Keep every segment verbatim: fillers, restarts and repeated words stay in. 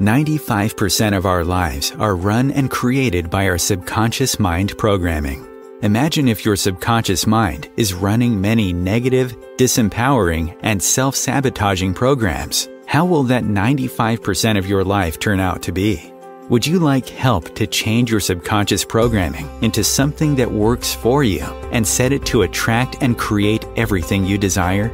ninety-five percent of our lives are run and created by our subconscious mind programming. Imagine if your subconscious mind is running many negative, disempowering, and self-sabotaging programs. How will that ninety-five percent of your life turn out to be? Would you like help to change your subconscious programming into something that works for you and set it to attract and create everything you desire?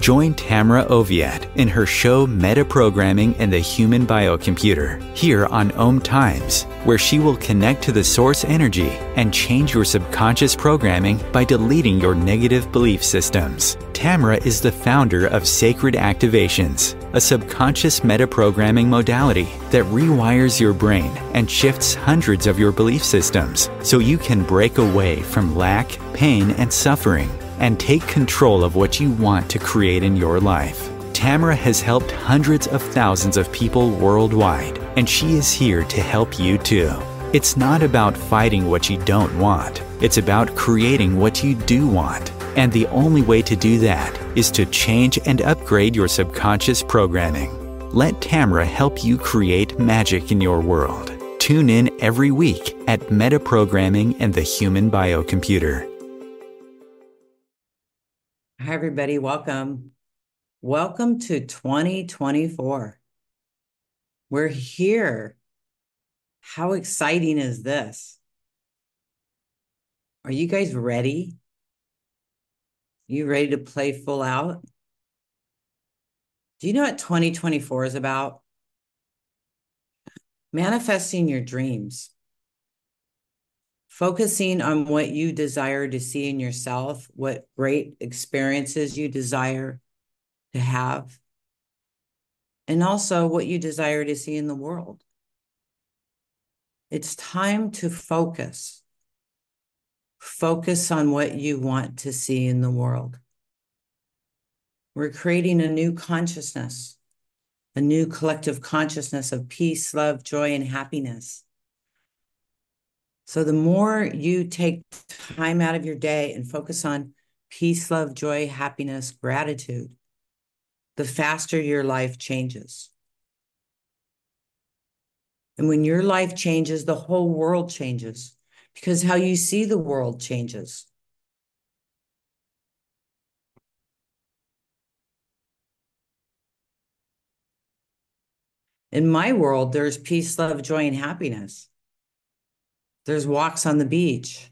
Join Tamra Oviatt in her show Metaprogramming in the Human Biocomputer here on O M Times, where she will connect to the source energy and change your subconscious programming by deleting your negative belief systems. Tamra is the founder of Sacred Activations, a subconscious metaprogramming modality that rewires your brain and shifts hundreds of your belief systems so you can break away from lack, pain, and suffering, and take control of what you want to create in your life. Tamra has helped hundreds of thousands of people worldwide, and she is here to help you too. It's not about fighting what you don't want. It's about creating what you do want. And the only way to do that is to change and upgrade your subconscious programming. Let Tamra help you create magic in your world. Tune in every week at Metaprogramming and the Human Biocomputer. Hi, everybody. Welcome. Welcome to twenty twenty-four. We're here. How exciting is this? Are you guys ready? You ready to play full out? Do you know what twenty twenty-four is about? Manifesting your dreams. Focusing on what you desire to see in yourself, what great experiences you desire to have, and also what you desire to see in the world. It's time to focus. Focus on what you want to see in the world. We're creating a new consciousness, a new collective consciousness of peace, love, joy, and happiness. So the more you take time out of your day and focus on peace, love, joy, happiness, gratitude, the faster your life changes. And when your life changes, the whole world changes, because how you see the world changes. In my world, there's peace, love, joy, and happiness. There's walks on the beach.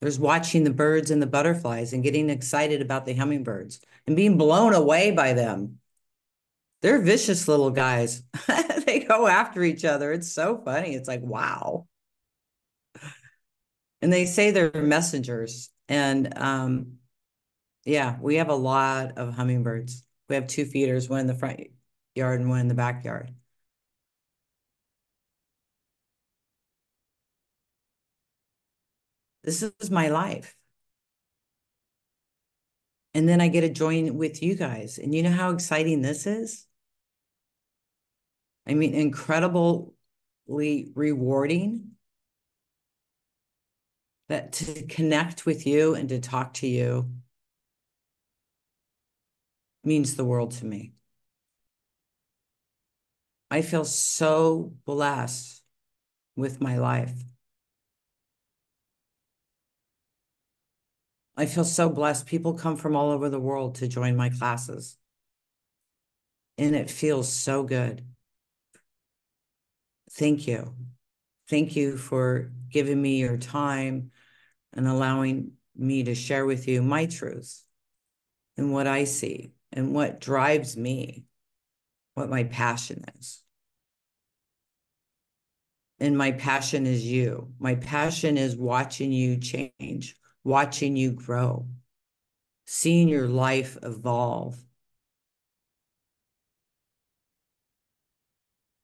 There's watching the birds and the butterflies and getting excited about the hummingbirds and being blown away by them. They're vicious little guys. They go after each other. It's so funny. It's like, wow. And they say they're messengers. And um, yeah, we have a lot of hummingbirds. We have two feeders, one in the front yard and one in the backyard. This is my life. And then I get to join with you guys. And you know how exciting this is? I mean, incredibly rewarding that to connect with you and to talk to you means the world to me. I feel so blessed with my life. I feel so blessed. People come from all over the world to join my classes. And it feels so good. Thank you. Thank you for giving me your time and allowing me to share with you my truths and what I see and what drives me, what my passion is. And my passion is you. My passion is watching you change. Watching you grow, seeing your life evolve.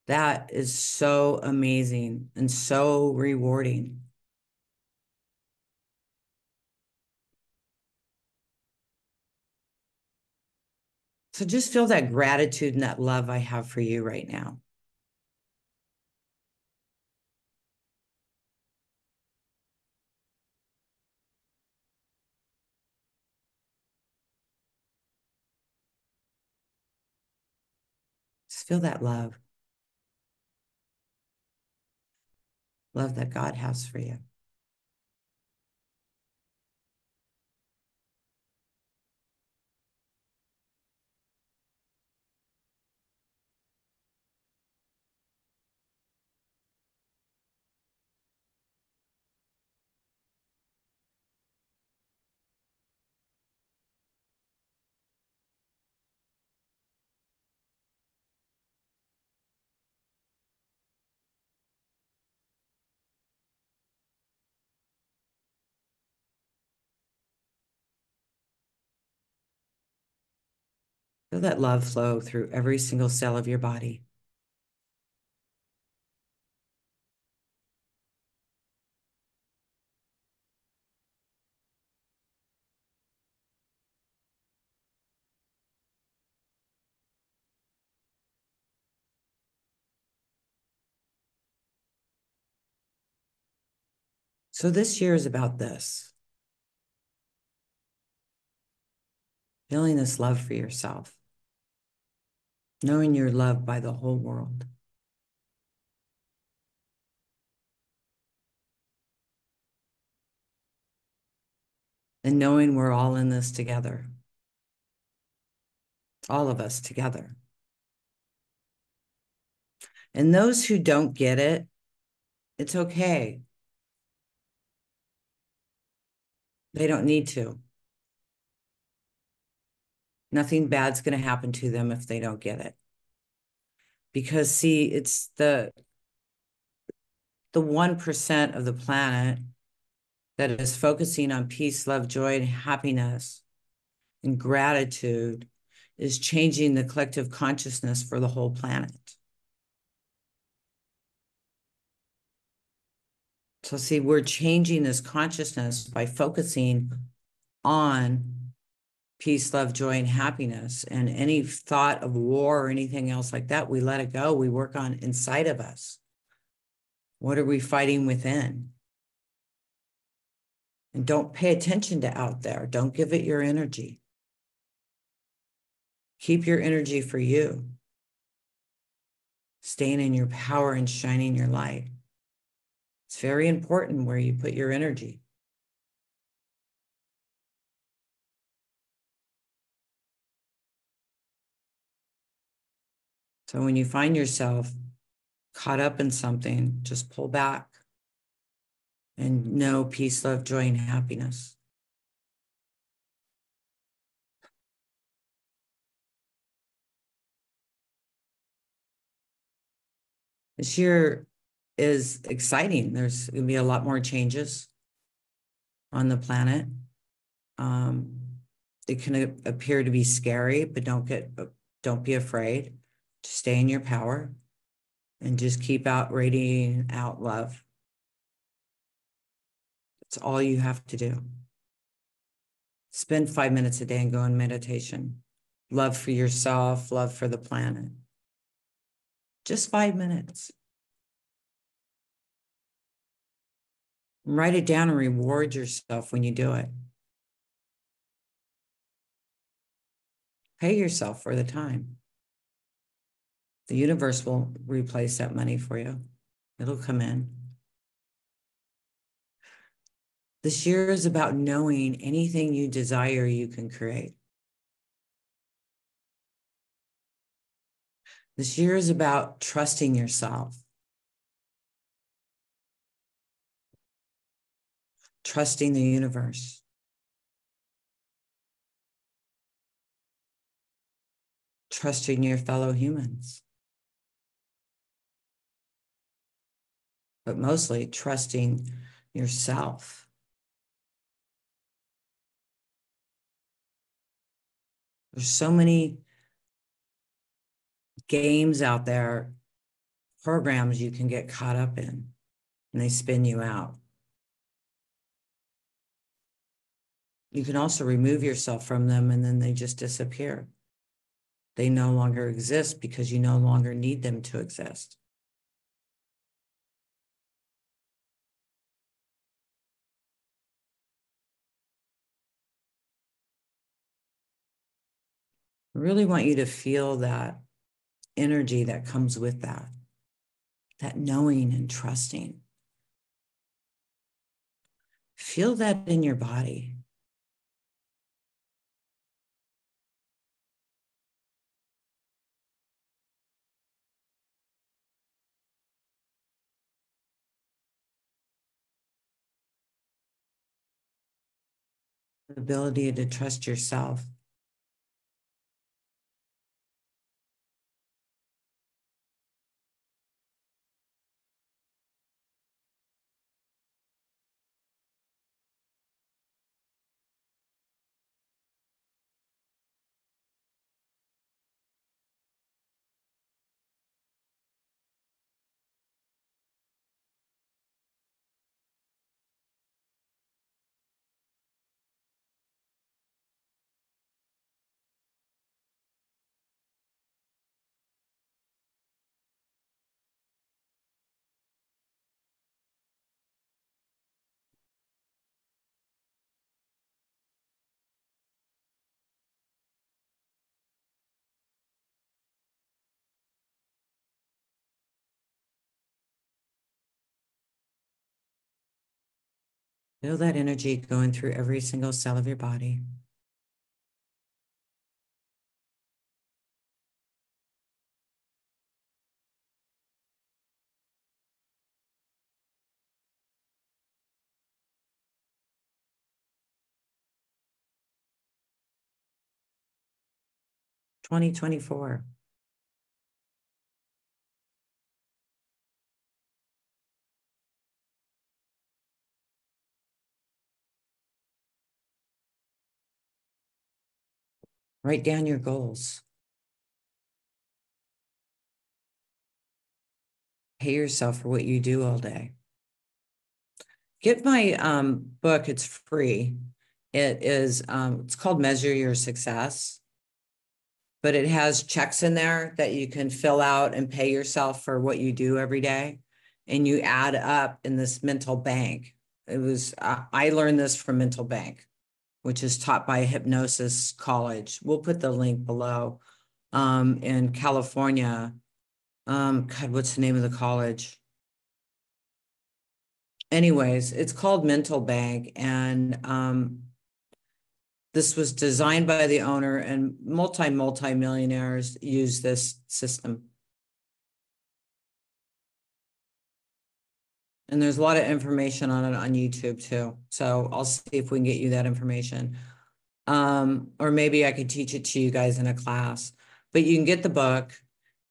That is so amazing and so rewarding. So just feel that gratitude and that love I have for you right now. Feel that love. love that God has for you. Feel that love flow through every single cell of your body. So this year is about this. Feeling this love for yourself. Knowing you're loved by the whole world. And knowing we're all in this together. All of us together. And those who don't get it, it's okay. They don't need to. Nothing bad's going to happen to them if they don't get it. Because, see, it's the the one percent of the planet that is focusing on peace, love, joy, and happiness and gratitude is changing the collective consciousness for the whole planet. So, see, we're changing this consciousness by focusing on peace, love, joy, and happiness, and any thought of war or anything else like that, we let it go. We work on inside of us. What are we fighting within? And don't pay attention to out there. Don't give it your energy. Keep your energy for you. Staying in your power and shining your light. It's very important where you put your energy. So when you find yourself caught up in something, just pull back and know peace, love, joy, and happiness. This year is exciting. There's going to be a lot more changes on the planet. Um, it can appear to be scary, but don't get, don't be afraid. Stay in your power and just keep out radiating out love. That's all you have to do. Spend five minutes a day and go in meditation. Love for yourself, love for the planet. Just five minutes. And write it down and reward yourself when you do it. Pay yourself for the time. The universe will replace that money for you. It'll come in. This year is about knowing anything you desire, you can create. This year is about trusting yourself. Trusting the universe. Trusting your fellow humans. But mostly trusting yourself. There's so many games out there, programs you can get caught up in, and they spin you out. You can also remove yourself from them, and then they just disappear. They no longer exist because you no longer need them to exist. I really want you to feel that energy that comes with that, that knowing and trusting Feel that in your body. The ability to trust yourself. Feel that energy going through every single cell of your body. twenty twenty-four. Write down your goals. Pay yourself for what you do all day. Get my um, book, it's free. It is, um, it's called Measure Your Success, but it has checks in there that you can fill out and pay yourself for what you do every day. And you add up in this mental bank. It was, uh, I learned this from Mental Bank, which is taught by Hypnosis College. We'll put the link below. Um, in California, um, God, what's the name of the college? Anyways, it's called Mental Bank, and um, this was designed by the owner, and multi, multi-millionaires use this system. And there's a lot of information on it on YouTube too. So I'll see if we can get you that information. Um, or maybe I could teach it to you guys in a class. But you can get the book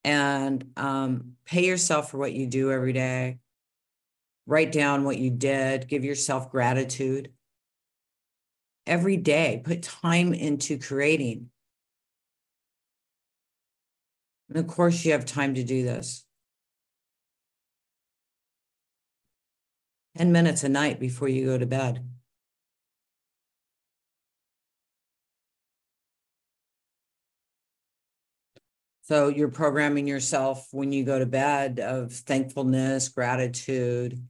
and um, pay yourself for what you do every day. Write down what you did. Give yourself gratitude. Every day, put time into creating. And of course, you have time to do this. ten minutes a night before you go to bed. So you're programming yourself when you go to bed of thankfulness, gratitude,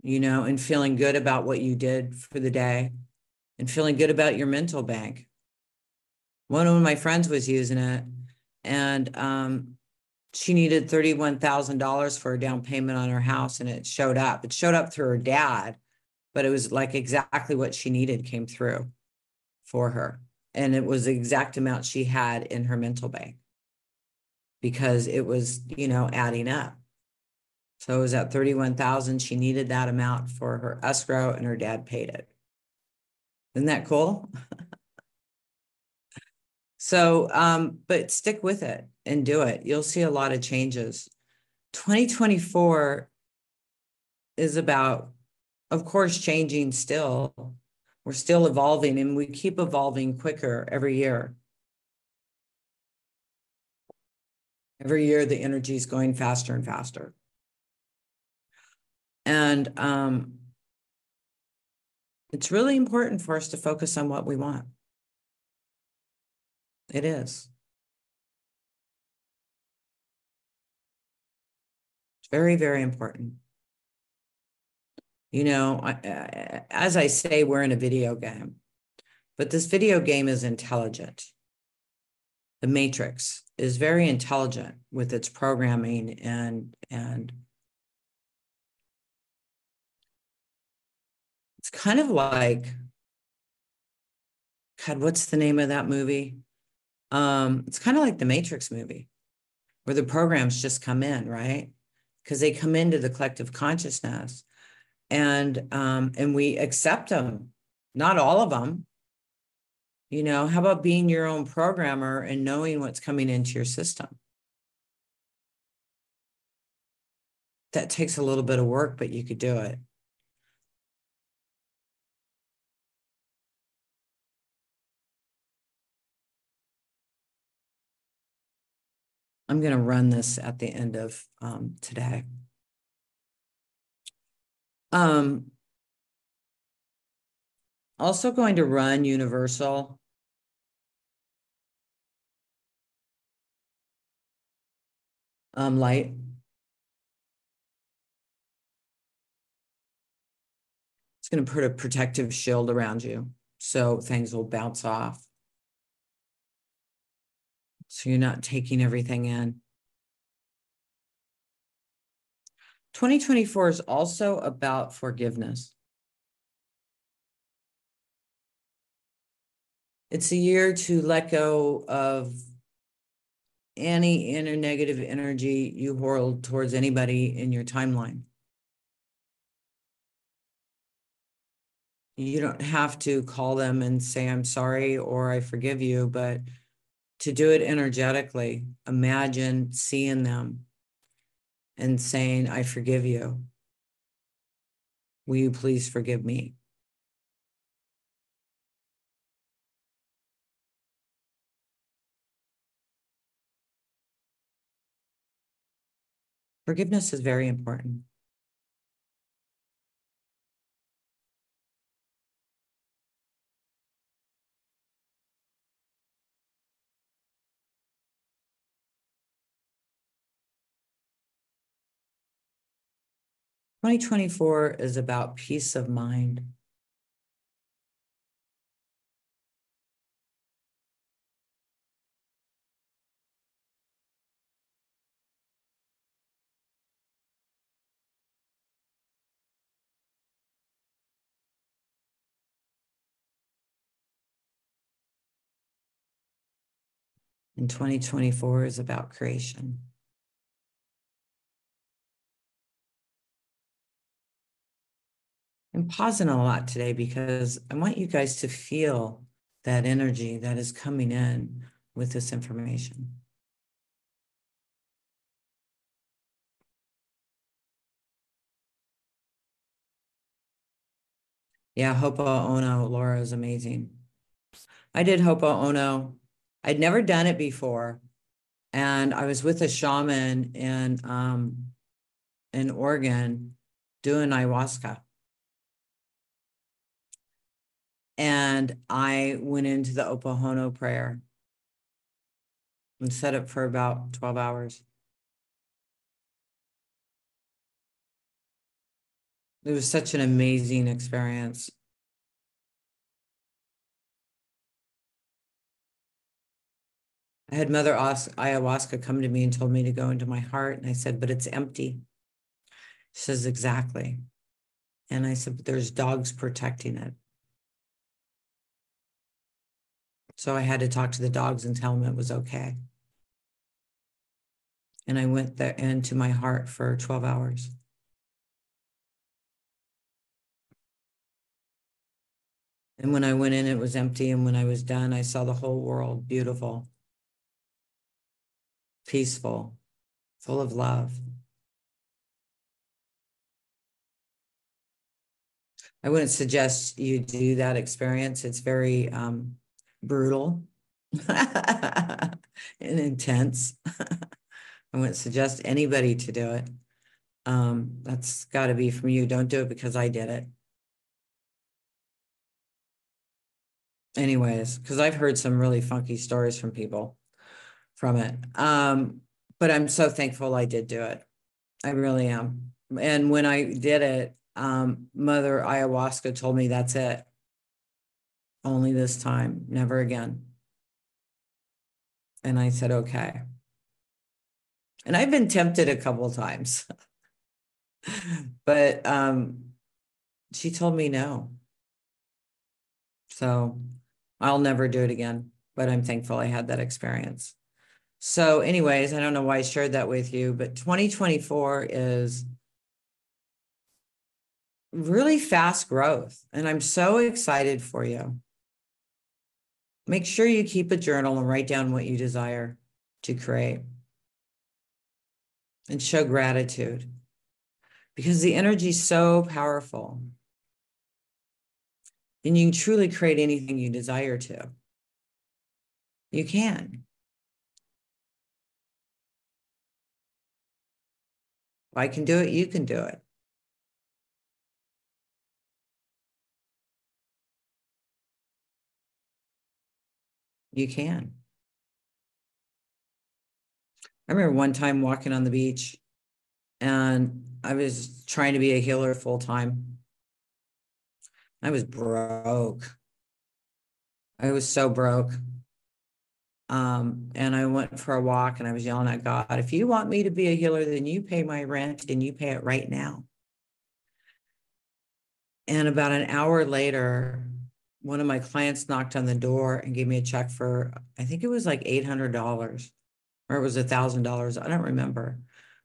you know, and feeling good about what you did for the day and feeling good about your mental bank. One of my friends was using it, and um, she needed thirty-one thousand dollars for a down payment on her house, and it showed up. It showed up through her dad, but it was like exactly what she needed came through for her. And it was the exact amount she had in her mental bank because it was, you know, adding up. So it was at thirty-one thousand dollars. She needed that amount for her escrow, and her dad paid it. Isn't that cool? So, um, but stick with it and do it. You'll see a lot of changes. twenty twenty-four is about, of course, changing still. We're still evolving, and we keep evolving quicker every year. Every year, the energy is going faster and faster. And um, it's really important for us to focus on what we want. It is. It's very, very important. You know, I, I, as I say, we're in a video game, but this video game is intelligent. The Matrix is very intelligent with its programming and, and kind of like, God, what's the name of that movie? Um, it's kind of like the Matrix movie, where the programs just come in, right? Because they come into the collective consciousness, and um, and we accept them. Not all of them. You know, how about being your own programmer and knowing what's coming into your system? That takes a little bit of work, but you could do it. I'm going to run this at the end of um, today. Um, also going to run universal. Um, light. It's going to put a protective shield around you, so things will bounce off. So you're not taking everything in. twenty twenty-four is also about forgiveness. It's a year to let go of any inner negative energy you hold towards anybody in your timeline. You don't have to call them and say, I'm sorry, or I forgive you, but to do it energetically, imagine seeing them and saying, I forgive you. Will you please forgive me? Forgiveness is very important. twenty twenty-four is about peace of mind. And twenty twenty-four is about creation. I'm pausing a lot today because I want you guys to feel that energy that is coming in with this information. Yeah, Ho'oponopono, Laura, is amazing. I did Ho'oponopono. I'd never done it before. And I was with a shaman in, um, in Oregon doing ayahuasca. And I went into the Ho'oponopono prayer and set up for about twelve hours. It was such an amazing experience. I had Mother Ayahuasca come to me and told me to go into my heart. And I said, but it's empty. She says, exactly. And I said, but there's dogs protecting it. So I had to talk to the dogs and tell them it was okay. And I went there into my heart for twelve hours. And when I went in, it was empty. And when I was done, I saw the whole world beautiful, peaceful, full of love. I wouldn't suggest you do that experience. It's very, um, brutal and intense. I wouldn't suggest anybody to do it. Um, that's got to be from you. Don't do it because I did it. Anyways, because I've heard some really funky stories from people from it. Um, but I'm so thankful I did do it. I really am. And when I did it, um, Mother Ayahuasca told me that's it. Only this time, never again. And I said, okay. And I've been tempted a couple of times, but um, she told me no. So I'll never do it again, but I'm thankful I had that experience. So anyways, I don't know why I shared that with you, but twenty twenty-four is really fast growth. And I'm so excited for you. Make sure you keep a journal and write down what you desire to create. And show gratitude, because the energy is so powerful. And you can truly create anything you desire to. You can. If I can do it, you can do it. You can. I remember one time walking on the beach, and I was trying to be a healer full time. I was broke. I was so broke. Um, and I went for a walk, and I was yelling at God, if you want me to be a healer, then you pay my rent, and you pay it right now. And about an hour later, one of my clients knocked on the door and gave me a check for, I think it was like eight hundred dollars, or it was a thousand dollars. I don't remember,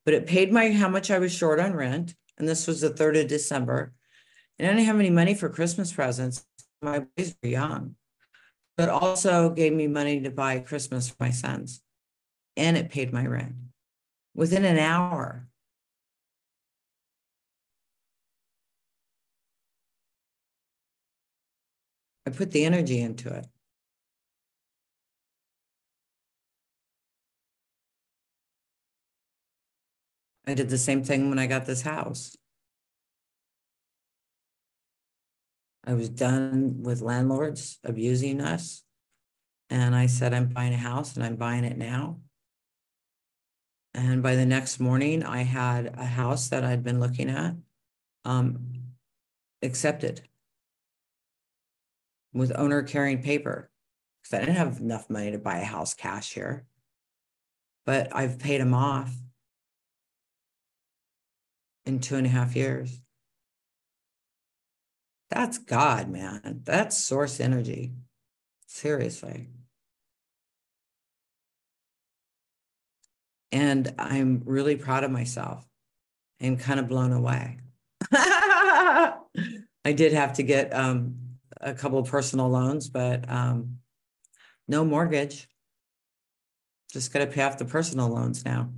but it paid my, how much I was short on rent. And this was the third of December. And I didn't have any money for Christmas presents. My boys were young, but also gave me money to buy Christmas for my sons. And it paid my rent within an hour. I put the energy into it. I did the same thing when I got this house. I was done with landlords abusing us. And I said, I'm buying a house, and I'm buying it now. And by the next morning, I had a house that I'd been looking at um, accepted with owner carrying paper, because I didn't have enough money to buy a house cash here, but I've paid them off in two and a half years. That's God, man. That's source energy. Seriously. And I'm really proud of myself and kind of blown away. I did have to get um, a couple of personal loans, but um, no mortgage. Just got to pay off the personal loans now.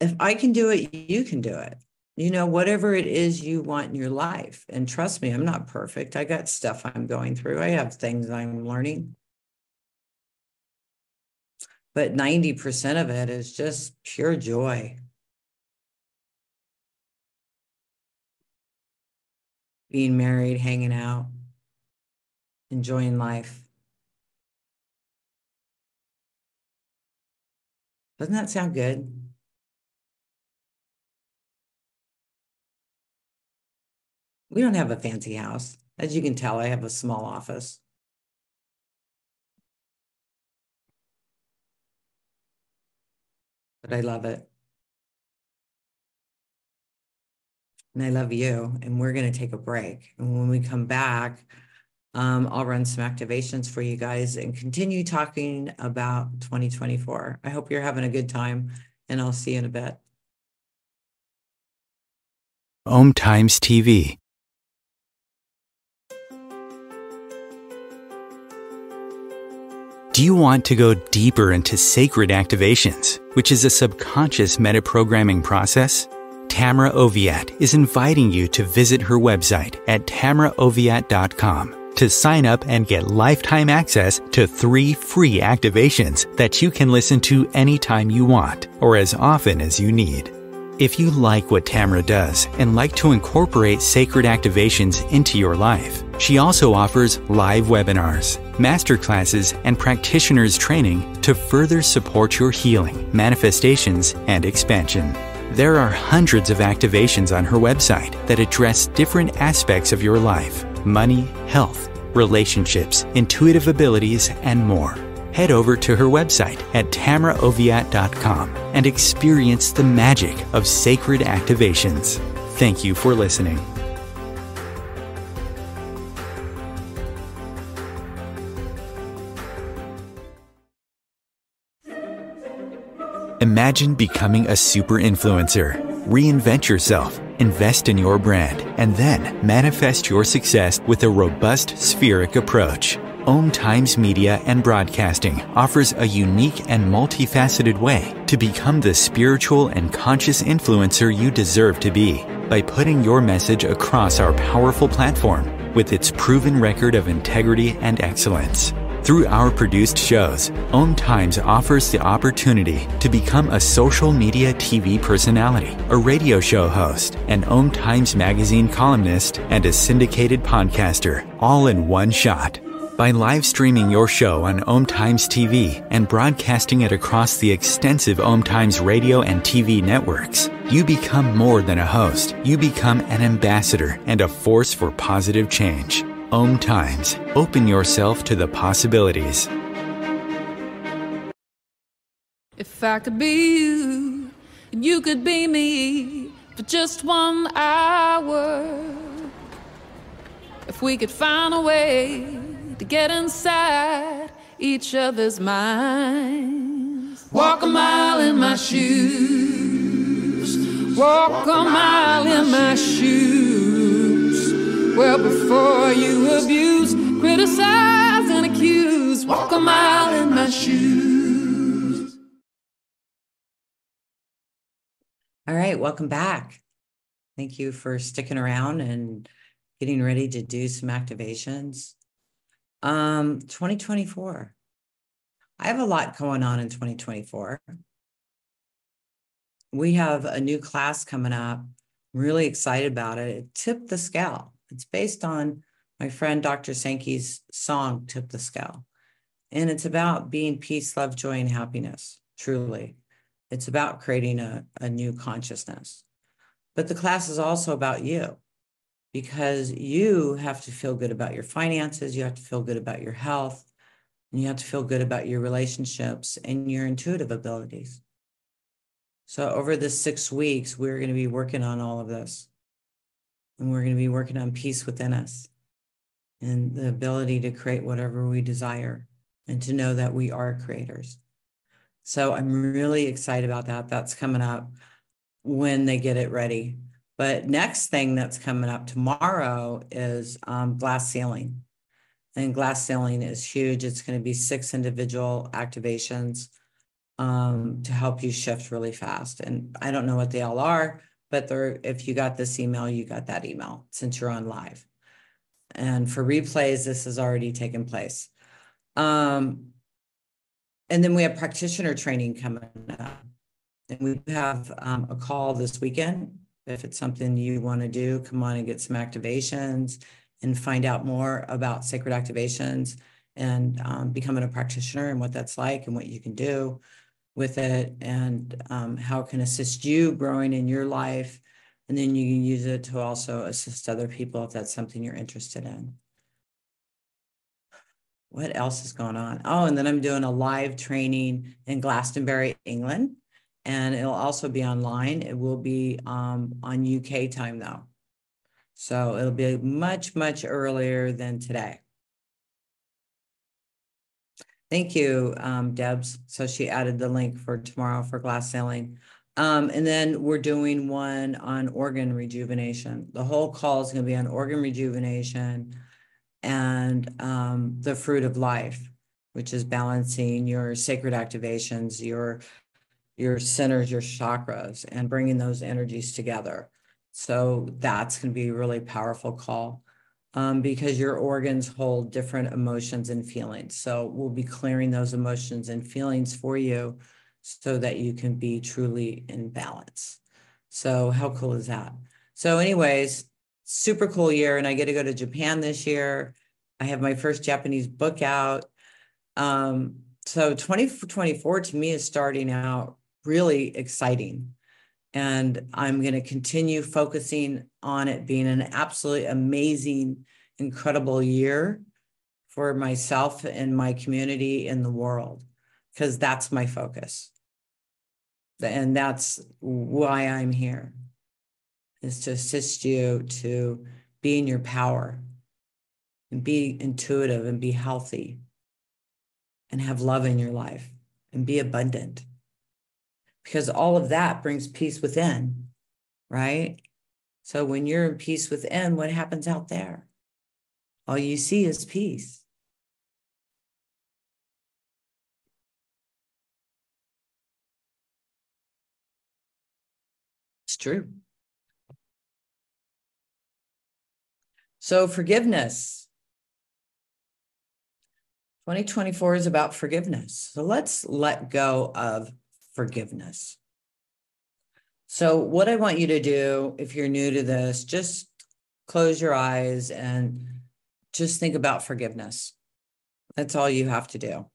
If I can do it, you can do it. You know, whatever it is you want in your life. And trust me, I'm not perfect. I got stuff I'm going through. I have things I'm learning. But ninety percent of it is just pure joy. Being married, hanging out, enjoying life. Doesn't that sound good? We don't have a fancy house. As you can tell, I have a small office. But I love it. And I love you. And we're going to take a break. And when we come back, um, I'll run some activations for you guys and continue talking about twenty twenty-four. I hope you're having a good time, and I'll see you in a bit. O M Times T V. Do you want to go deeper into sacred activations, which is a subconscious metaprogramming process? Tamra Oviatt is inviting you to visit her website at tamra oviatt dot com to sign up and get lifetime access to three free activations that you can listen to anytime you want or as often as you need. If you like what Tamra does and like to incorporate sacred activations into your life, she also offers live webinars, masterclasses, and practitioners training to further support your healing, manifestations, and expansion. There are hundreds of activations on her website that address different aspects of your life: money, health, relationships, intuitive abilities, and more. head over to her website at tamra oviatt dot com and experience the magic of Sacred Activations. Thank you for listening. Imagine becoming a super influencer. Reinvent yourself, invest in your brand, and then manifest your success with a robust spheric approach. O M Times Media and Broadcasting offers a unique and multifaceted way to become the spiritual and conscious influencer you deserve to be by putting your message across our powerful platform with its proven record of integrity and excellence. Through our produced shows, O M Times offers the opportunity to become a social media T V personality, a radio show host, an O M Times magazine columnist, and a syndicated podcaster, all in one shot. By live streaming your show on O M Times T V and broadcasting it across the extensive O M Times radio and T V networks, you become more than a host. You become an ambassador and a force for positive change. O M Times. Open yourself to the possibilities. If I could be you, and you could be me for just one hour. If we could find a way to get inside each other's minds. Walk a mile in my shoes. Walk a mile in my shoes. Well, before you abuse, criticize and accuse, walk a mile in my shoes. All right, welcome back. Thank you for sticking around and getting ready to do some activations. Um, twenty twenty-four. I have a lot going on in twenty twenty-four. We have a new class coming up. I'm really excited about it. Tip the Scale. It's based on my friend Doctor Sankey's song, Tip the Scale. And it's about being peace, love, joy, and happiness, truly. It's about creating a, a new consciousness. But the class is also about you, because you have to feel good about your finances, you have to feel good about your health, and you have to feel good about your relationships and your intuitive abilities. So over the six weeks, we're going to be working on all of this. And we're going to be working on peace within us and the ability to create whatever we desire and to know that we are creators. So I'm really excited about that. That's coming up when they get it ready. But next thing that's coming up tomorrow is um, Glass Ceiling. And Glass Ceiling is huge. It's going to be six individual activations um, to help you shift really fast. And I don't know what they all are. But there, if you got this email, you got that email since you're on live. And for replays, this has already taken place. Um, and then we have practitioner training coming up. And we have um, a call this weekend. If it's something you want to do, come on and get some activations and find out more about Sacred Activations and um, becoming a practitioner and what that's like and what you can do with it, and um, how it can assist you growing in your life. And then you can use it to also assist other people if that's something you're interested in. What else is going on? Oh, and then I'm doing a live training in Glastonbury, England, and it'll also be online. It will be um, on U K time though. So it'll be much, much earlier than today. Thank you, um, Debs. So she added the link for tomorrow for Glass Ceiling. Um, and then we're doing one on organ rejuvenation. The whole call is going to be on organ rejuvenation and um, the fruit of life, which is balancing your sacred activations, your, your centers, your chakras, and bringing those energies together. So that's going to be a really powerful call. Um, because your organs hold different emotions and feelings. So we'll be clearing those emotions and feelings for you so that you can be truly in balance. So how cool is that? So anyways, super cool year. And I get to go to Japan this year. I have my first Japanese book out. Um, so twenty twenty-four to me is starting out really exciting. And I'm going to continue focusing on it being an absolutely amazing, incredible year for myself and my community and the world, because that's my focus. And that's why I'm here, is to assist you to be in your power and be intuitive and be healthy and have love in your life and be abundant, because all of that brings peace within, right? So when you're in peace within, what happens out there? All you see is peace. It's true. So forgiveness. twenty twenty-four is about forgiveness. So let's let go of forgiveness. So what I want you to do, if you're new to this, just close your eyes and just think about forgiveness. That's all you have to do.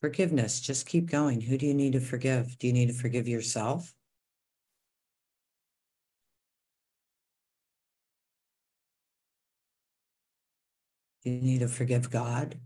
Forgiveness, just keep going. Who do you need to forgive? Do you need to forgive yourself? Do you need to forgive God?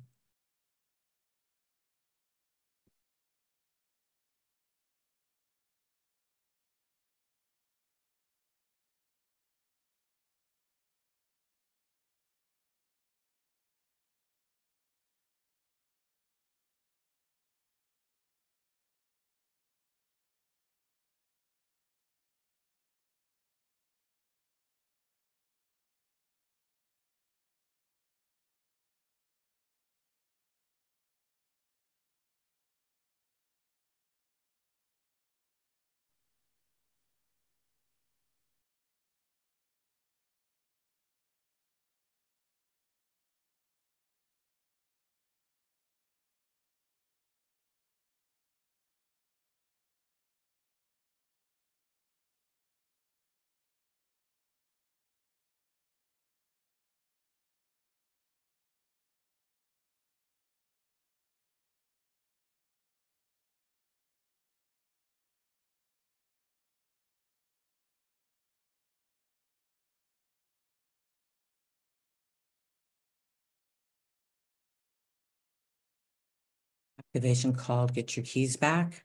Activation called Get Your Keys Back.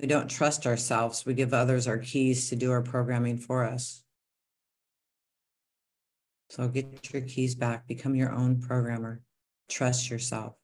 We don't trust ourselves. We give others our keys to do our programming for us. So get your keys back. Become your own programmer. Trust yourself.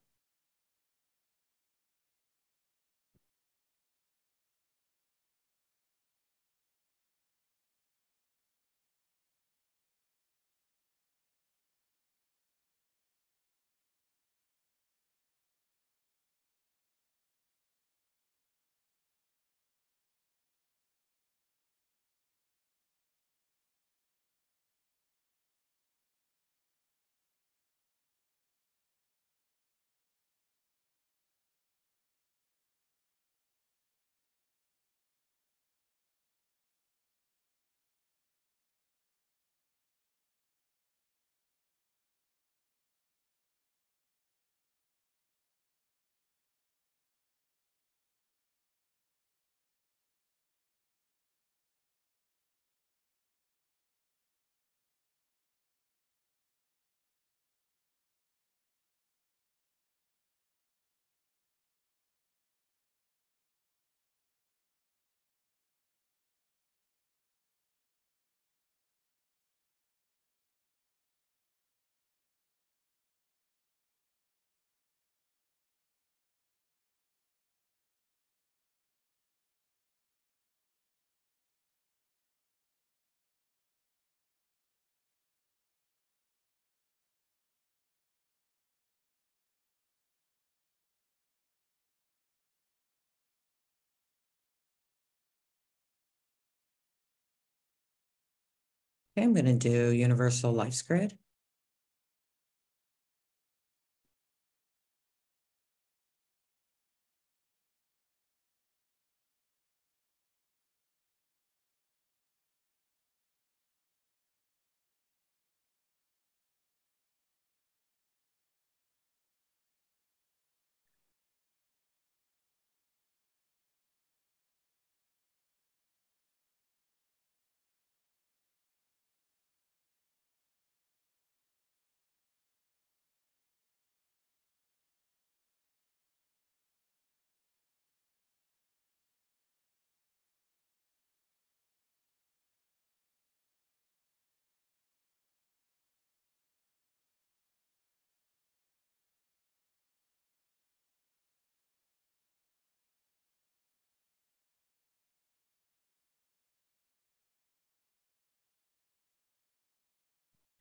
Okay, I'm going to do Universal Life's Grid.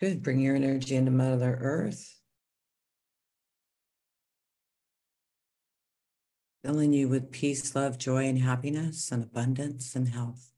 Good. Bring your energy into Mother Earth. Filling you with peace, love, joy, and happiness, and abundance, and health.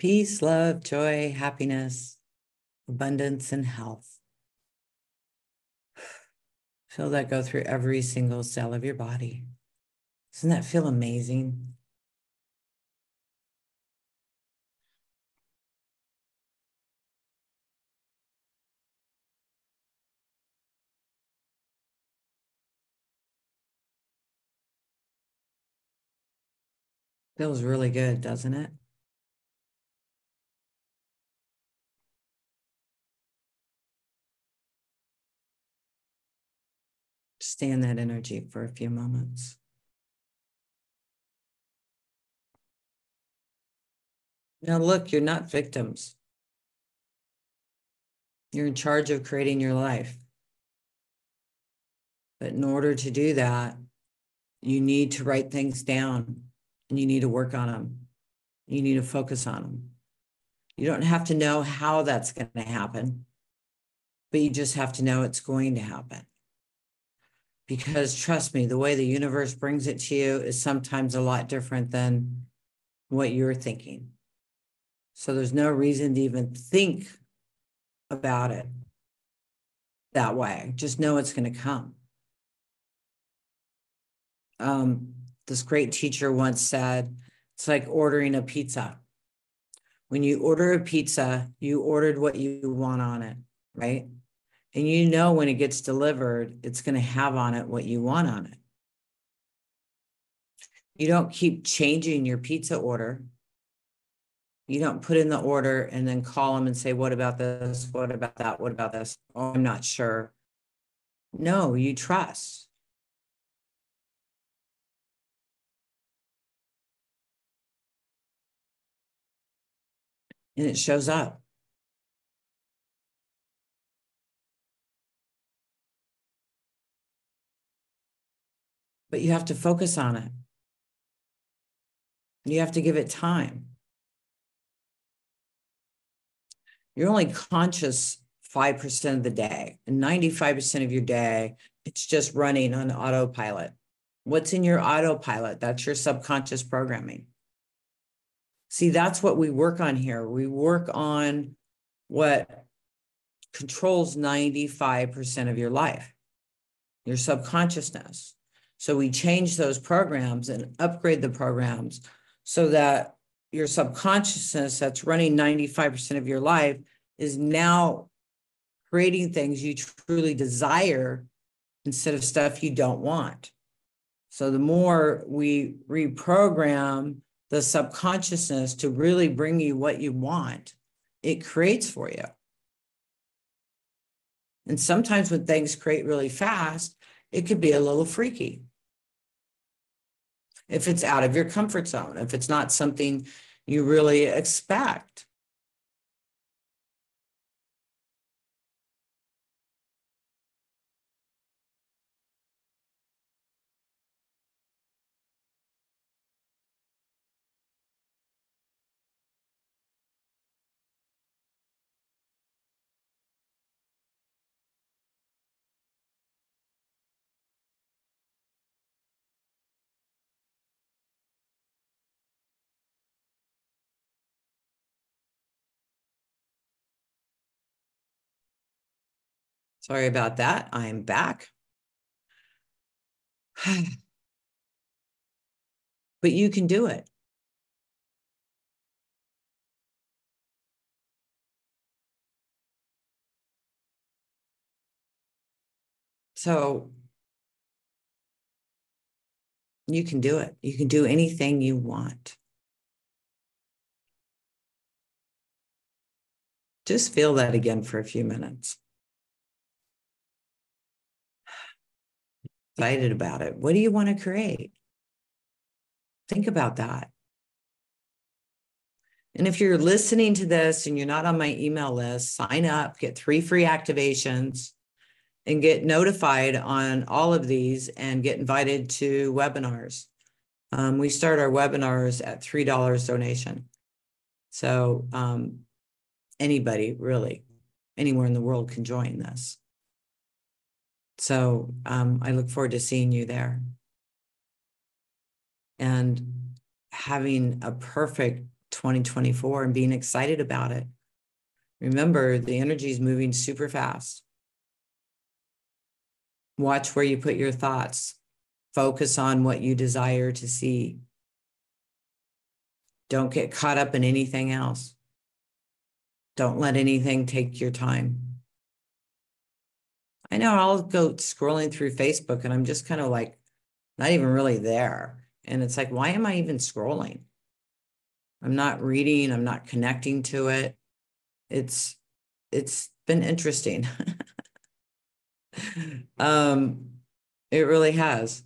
Peace, love, joy, happiness, abundance, and health. Feel that go through every single cell of your body. Doesn't that feel amazing? Feels really good, doesn't it? Stay in that energy for a few moments. Now look, you're not victims. You're in charge of creating your life. But in order to do that, you need to write things down and you need to work on them. You need to focus on them. You don't have to know how that's going to happen, but you just have to know it's going to happen. Because trust me, the way the universe brings it to you is sometimes a lot different than what you're thinking. So there's no reason to even think about it that way. Just know it's going to come. Um, This great teacher once said, it's like ordering a pizza. When you order a pizza, you ordered what you want on it, right? And you know when it gets delivered, it's going to have on it what you want on it. You don't keep changing your pizza order. You don't put in the order and then call them and say, what about this? What about that? What about this? Oh, I'm not sure. No, you trust. And it shows up. But you have to focus on it. You have to give it time. You're only conscious five percent of the day, and ninety-five percent of your day, it's just running on autopilot. What's in your autopilot? That's your subconscious programming. See, that's what we work on here. We work on what controls ninety-five percent of your life, your subconsciousness. So we change those programs and upgrade the programs so that your subconsciousness that's running ninety-five percent of your life is now creating things you truly desire instead of stuff you don't want. So the more we reprogram the subconsciousness to really bring you what you want, it creates for you. And sometimes when things create really fast, it could be a little freaky. If it's out of your comfort zone, if it's not something you really expect. Sorry about that. I'm back. But you can do it. So you can do it. You can do anything you want. Just feel that again for a few minutes. Excited about it. What do you want to create? Think about that. And if you're listening to this and you're not on my email list, sign up, get three free activations, and get notified on all of these and get invited to webinars. Um, we start our webinars at three dollars donation. So um, anybody really, anywhere in the world can join this. So um, I look forward to seeing you there and having a perfect twenty twenty-four and being excited about it. Remember, the energy is moving super fast. Watch where you put your thoughts. Focus on what you desire to see. Don't get caught up in anything else. Don't let anything take your time. I know I'll go scrolling through Facebook and I'm just kind of like, not even really there. And it's like, why am I even scrolling? I'm not reading. I'm not connecting to it. It's, it's been interesting. um, it really has.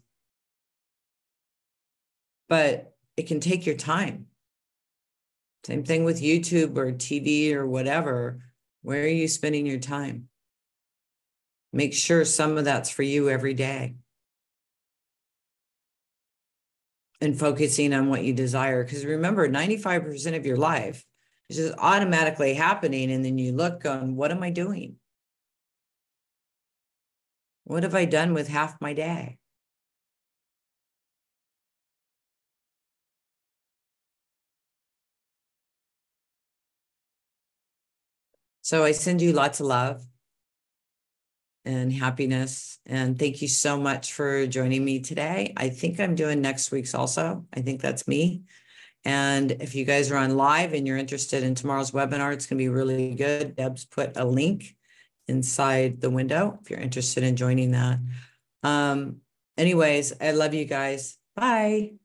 But it can take your time. Same thing with YouTube or T V or whatever. Where are you spending your time? Make sure some of that's for you every day. And focusing on what you desire. Because remember, ninety-five percent of your life is just automatically happening. And then you look on, what am I doing? What have I done with half my day? So I send you lots of love. and happiness. And thank you so much for joining me today. I think I'm doing next week's also. I think that's me. And if you guys are on live and you're interested in tomorrow's webinar, it's going to be really good. Deb's put a link inside the window if you're interested in joining that. Um, anyways, I love you guys. Bye.